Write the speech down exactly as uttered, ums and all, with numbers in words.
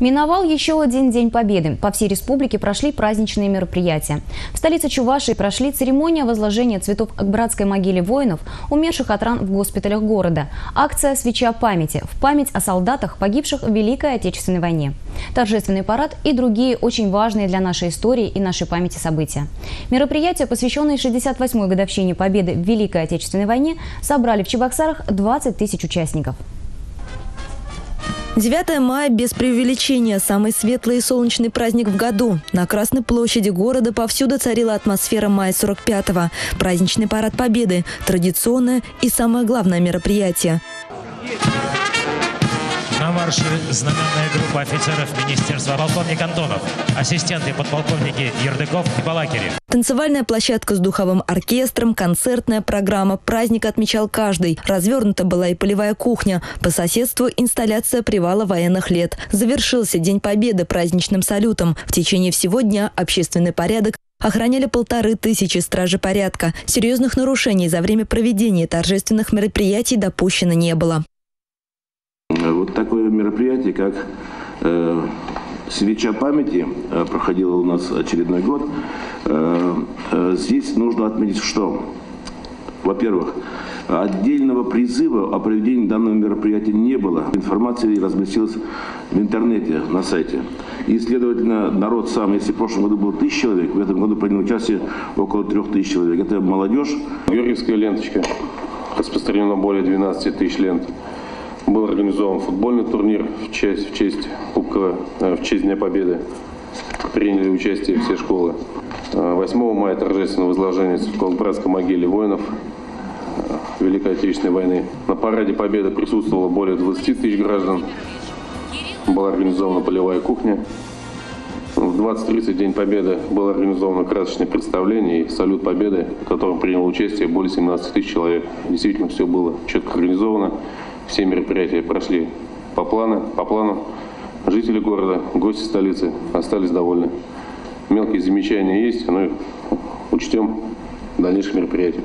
Миновал еще один День Победы. По всей республике прошли праздничные мероприятия. В столице Чувашии прошли церемония возложения цветов к братской могиле воинов, умерших от ран в госпиталях города. Акция «Свеча памяти» в память о солдатах, погибших в Великой Отечественной войне. Торжественный парад и другие очень важные для нашей истории и нашей памяти события. Мероприятия, посвященные шестьдесят восьмой годовщине победы в Великой Отечественной войне, собрали в Чебоксарах двадцать тысяч участников. девятое мая без преувеличения – самый светлый и солнечный праздник в году. На Красной площади города повсюду царила атмосфера мая сорок пятого. Праздничный парад Победы – традиционное и самое главное мероприятие. На марше знаменная группа офицеров министерства, полковник Антонов, ассистенты подполковники Ердыков и Балакири. Танцевальная площадка с духовым оркестром, концертная программа. Праздник отмечал каждый. Развернута была и полевая кухня. По соседству инсталляция привала военных лет. Завершился День Победы праздничным салютом. В течение всего дня общественный порядок охраняли полторы тысячи стражей порядка. Серьезных нарушений за время проведения торжественных мероприятий допущено не было. Вот такое мероприятие, как э, «Свеча памяти», э, проходило у нас очередной год. Э, э, здесь нужно отметить, что, во-первых, отдельного призыва о проведении данного мероприятия не было. Информация разместилась в интернете, на сайте. И, следовательно, народ сам, если в прошлом году было тысяча человек, в этом году принял участие около трех тысяч человек. Это молодежь. Георгиевская ленточка распространена более двенадцати тысяч лент. Был организован футбольный турнир в честь, в честь Кубка, в честь Дня Победы. Приняли участие все школы. восьмого мая торжественное возложение цветов к братской могиле воинов Великой Отечественной войны. На параде Победы присутствовало более двадцати тысяч граждан. Была организована полевая кухня. В двадцать тридцать День Победы было организовано красочное представление и салют Победы, в котором приняло участие более семнадцати тысяч человек. Действительно, все было четко организовано. Все мероприятия прошли по плану, по плану. Жители города, гости столицы остались довольны. Мелкие замечания есть, но их учтем в дальнейших мероприятиях.